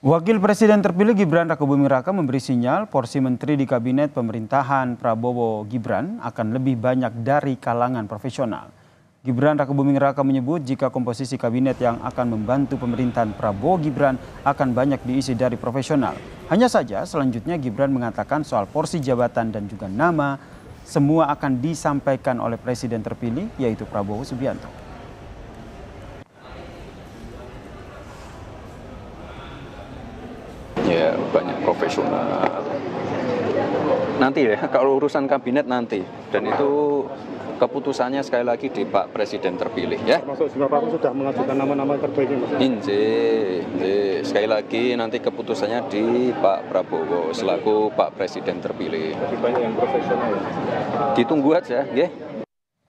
Wakil Presiden terpilih Gibran Rakabuming Raka memberi sinyal porsi menteri di Kabinet Pemerintahan Prabowo-Gibran akan lebih banyak dari kalangan profesional. Gibran Rakabuming Raka menyebut jika komposisi kabinet yang akan membantu pemerintahan Prabowo-Gibran akan banyak diisi dari profesional. Hanya saja selanjutnya Gibran mengatakan soal porsi jabatan dan juga nama semua akan disampaikan oleh Presiden terpilih yaitu Prabowo-Subianto. Ya, banyak profesional. Nanti ya, kalau urusan kabinet nanti. Dan itu keputusannya sekali lagi di Pak Presiden terpilih ya. Maksud Bapak sudah mengajukan nama-nama terbaiknya, Mas? Injih. Sekali lagi nanti keputusannya di Pak Prabowo selaku Pak Presiden terpilih. Lebih banyak yang profesional ya? Ditunggu aja, nggih.